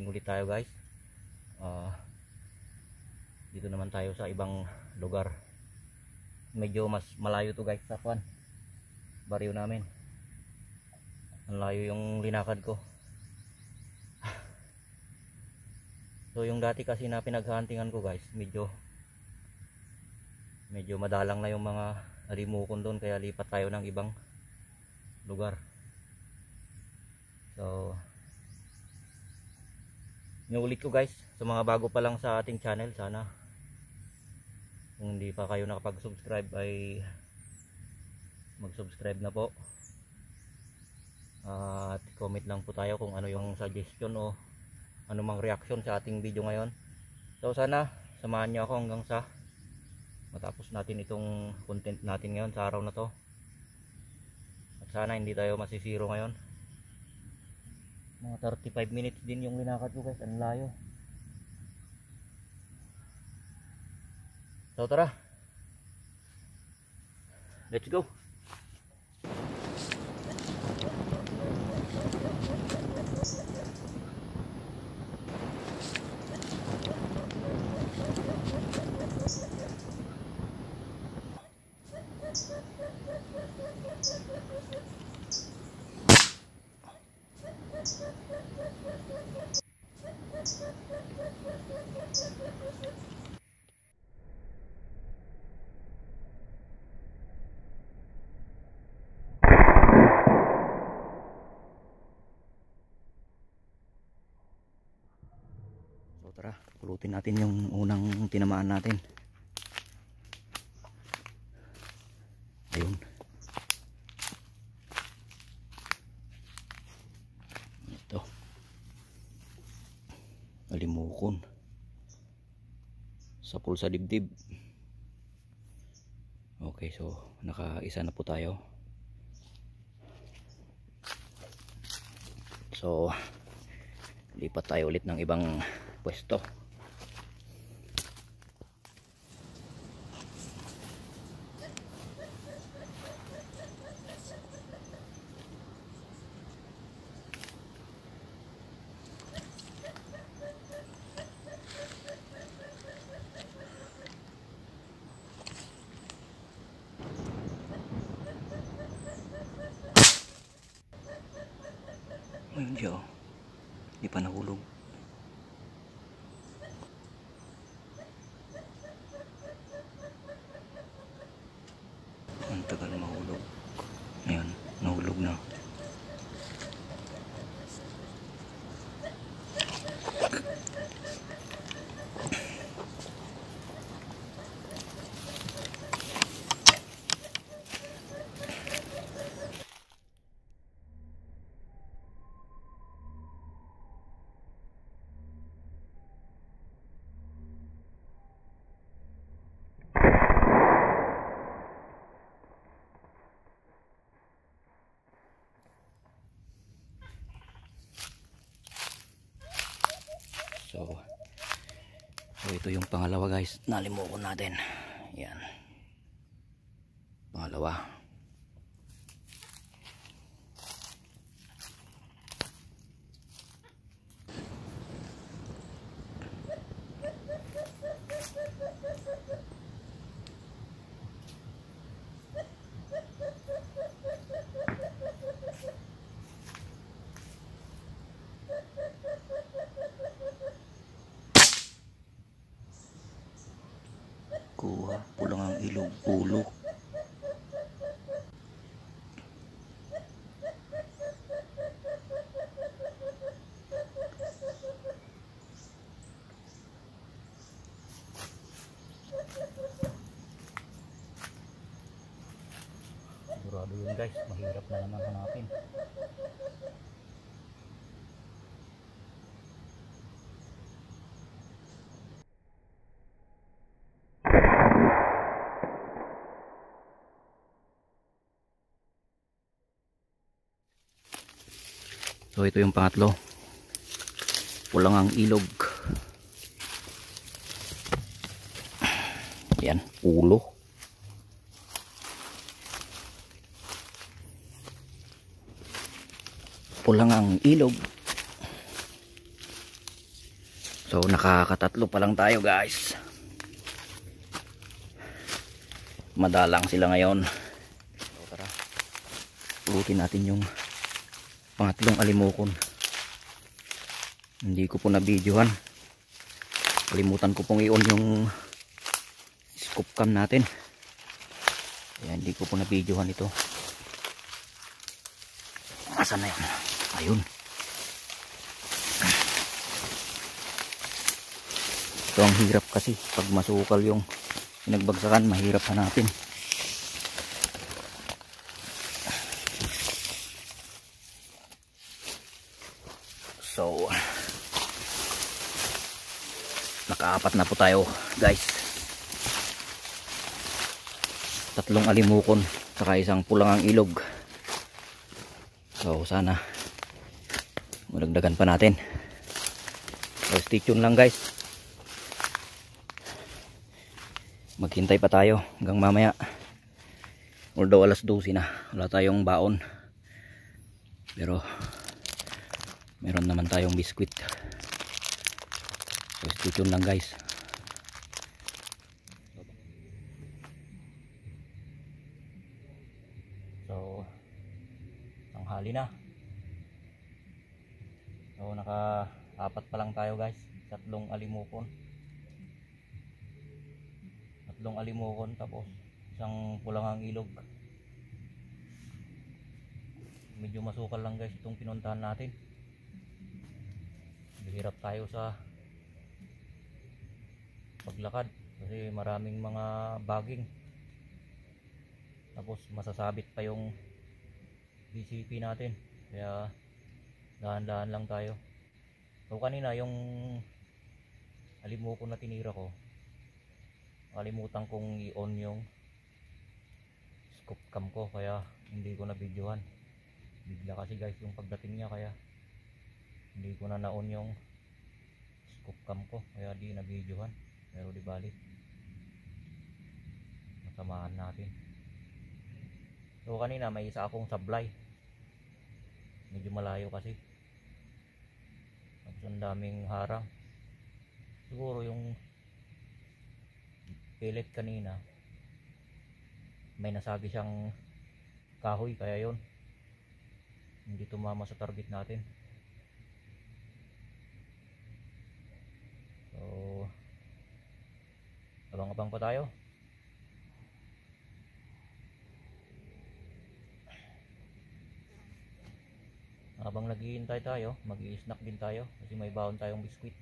camping ulit tayo guys. Dito naman tayo sa ibang lugar, medyo mas malayo to guys sa kwan baryo namin. Ang layo yung linakad ko. So yung dati kasi na pinaghahantingan ko guys, medyo madalang na yung mga alimukon doon, kaya lipat tayo ng ibang lugar. So inuulit ko guys, sa mga bago pa lang sa ating channel, sana kung hindi pa kayo nakapag-subscribe ay mag-subscribe na po, at comment lang po tayo kung ano yung suggestion o anumang reaction sa ating video ngayon. So sana samahan nyo ako hanggang sa matapos natin itong content natin ngayon sa araw na to, at sana hindi tayo masisiro ngayon. Mga 35 minutes din yung linakad ko guys, ang layo. So tara, let's go. Tara, pulutin natin yung unang tinamaan natin. Ayun. Ito. Alimukon. Sapul sa dibdib. Okay, so naka-isa na po tayo. So lipat tayo ulit ng ibang puesto. Oh, hindi oh. Di pa nahulog. Tagal mahulog. Ayan, nahulog na. So ito yung pangalawa guys, nalimukon natin. Yan. Pangalawa. Kuha pulang ang ilog ulo. Durado yun guys, mahirap na naman hanapin. So ito yung pangatlo, pulang ang ilog. Yan, ulo. Pulang ang ilog. So nakakatatlo pa lang tayo guys. Madalang sila ngayon. So, tara. Pulutin natin yung pangatlong alimukon. Hindi ko po na-videohan. Kalimutan ko pong i-on yung scoop cam natin. Ayan, hindi ko po na-videohan ito. Asan na yun? Ayun. Ito ang hirap kasi pag masukal yung pinagbagsakan, mahirap hanapin. So nakaapat na po tayo guys. Tatlong alimukon saka isang pulangang ilog. So sana madagdagan pa natin. So stay tuned lang guys. Maghintay pa tayo hanggang mamaya. Although alas 12 na, wala tayong baon, pero meron naman tayong biskwit. So stay tuned lang guys. So tanghali na. So naka-apat pa lang tayo guys. Tatlong alimukon, tatlong alimukon tapos isang pulangang ilog. Medyo masukal lang guys itong pinuntahan natin. Bihirap tayo sa paglakad kasi maraming mga baging, tapos masasabit pa yung PCP natin, kaya dahan-dahan lang tayo. So kanina yung alimukon na tinira ko, kalimutan kong i-on yung scoop cam ko kaya hindi ko na videohan. Bigla kasi guys yung pagdating niya kaya hindi ko na na-on yung scoop cam ko kaya di na videohan. Pero di bali nasamahan natin. So kanina may isa akong sablay, medyo malayo kasi, tapos ang daming harang. Siguro yung pellet kanina may nasabi siyang kahoy kaya yon hindi tumama sa target natin. So abang-abang pa tayo. Habang naghihintay tayo, mag-i-snack din tayo kasi may baon tayong biskwit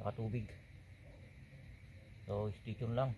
saka tubig. So stay tuned lang.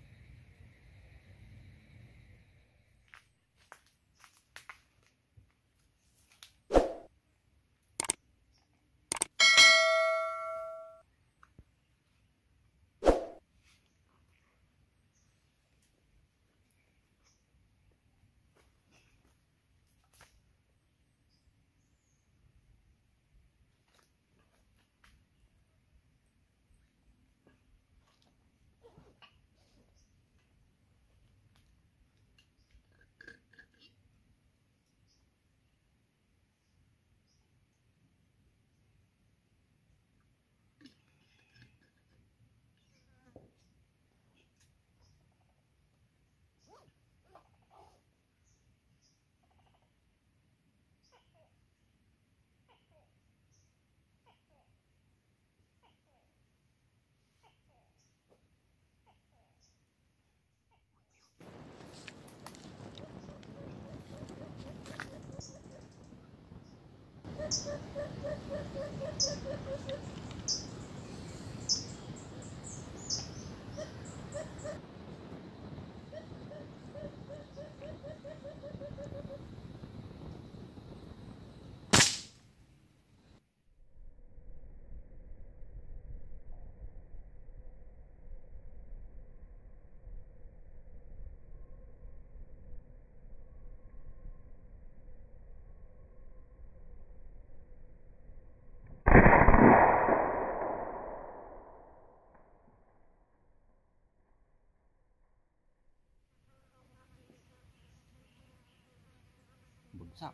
Bagsak.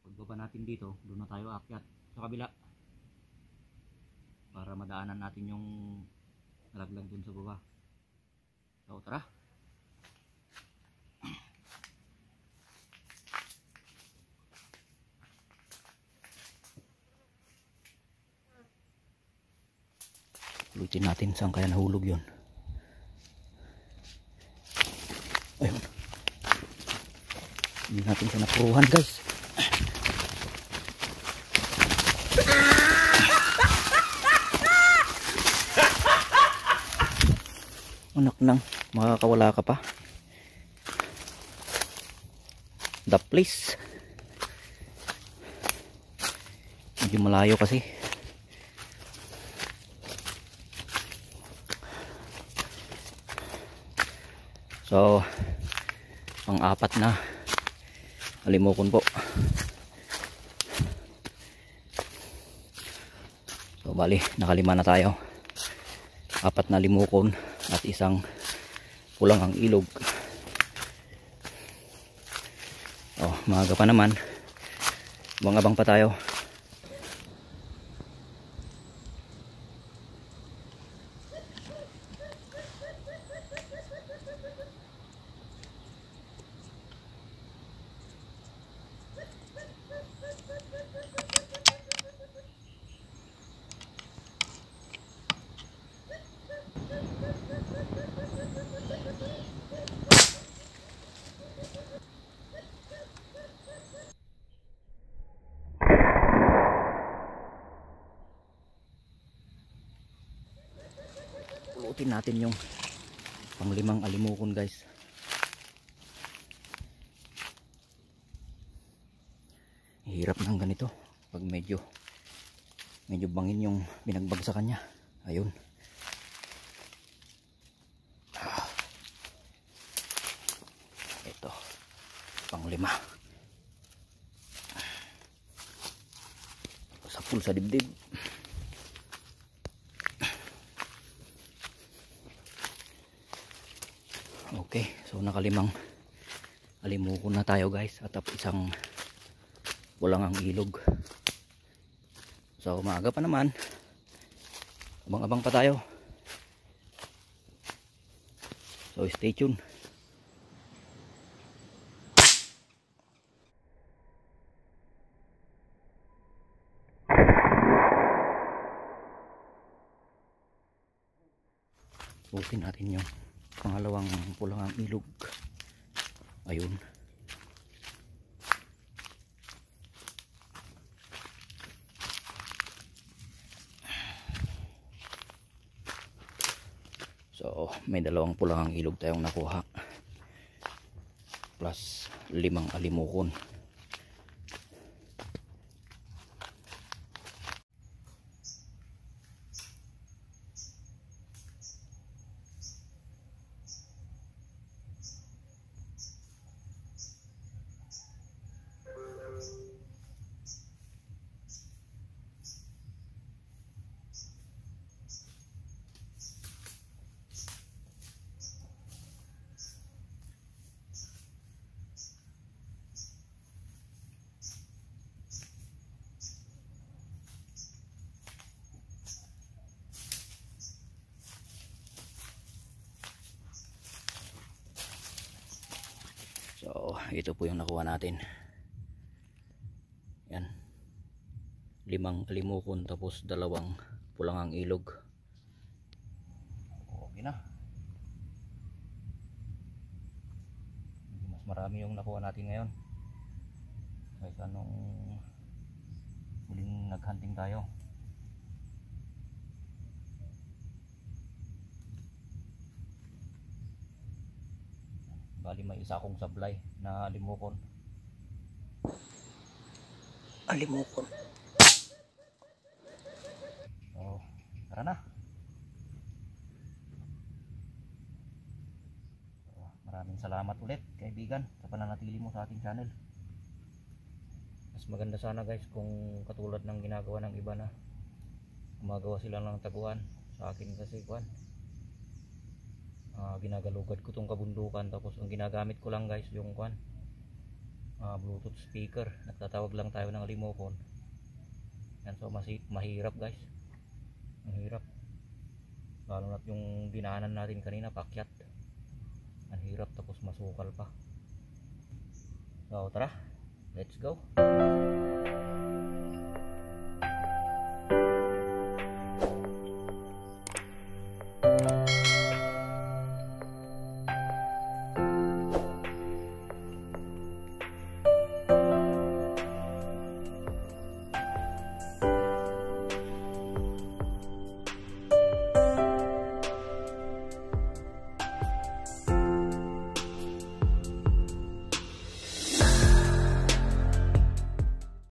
Pagbaba natin dito, doon na tayo aakyat sa kabila. para madaanan natin yung nalaglag dun sa baba. So, tara. Lutin natin saan kaya nahulog yun. Ayun. Hindi natin siya napuruhan, guys. Unak nang, makakawala ka pa. The place. Medyo malayo kasi. So, pang-apat na alimukon po. So, bali, nakalima na tayo. Apat na alimukon at isang kulang ang ilog. Oh, maaga pa naman. Abang-abang pa tayo. Pulutin natin yung panglimang alimukon, guys. Hirap ng ganito pag medyo bangin yung binagbag sa kanya. Ayun. Ito, panglima. Sapul sa dibdib. Okay, so nakalimang alimukon na tayo, guys, at isang walang ang ilog. So maaga pa naman, abang-abang pa tayo. So stay tuned. Bukin natin yung pangalawang pulang ilog. Ayun. So, may dalawang pulang ilog tayong nakuha. Plus 5 alimukon. So, ito po yung nakuha natin. Yan. 5 alimukon tapos 2 pulang ang ilog. Okay na. Mas marami yung nakuha natin ngayon kaysa nung huling naghunting tayo. Bali may isa akong sablay na alimukon. Alimukon. Oh, tara na. Maraming salamat ulit, kaibigan, sa pananatili mo sa ating channel. Mas maganda sana, guys, kung katulad ng ginagawa ng iba na gumagawa sila ng taguan. Sa akin kasi kuan, ginagalugad ko tong kabundukan, tapos ang ginagamit ko lang, guys, yung Bluetooth speaker. Nagtatawag lang tayo ng alimukon. Yan, so mahirap, guys. Ang hirap. Lalo na't yung dinaanan natin kanina, pakyat. Ang hirap, tapos masukal pa. So tara, let's go.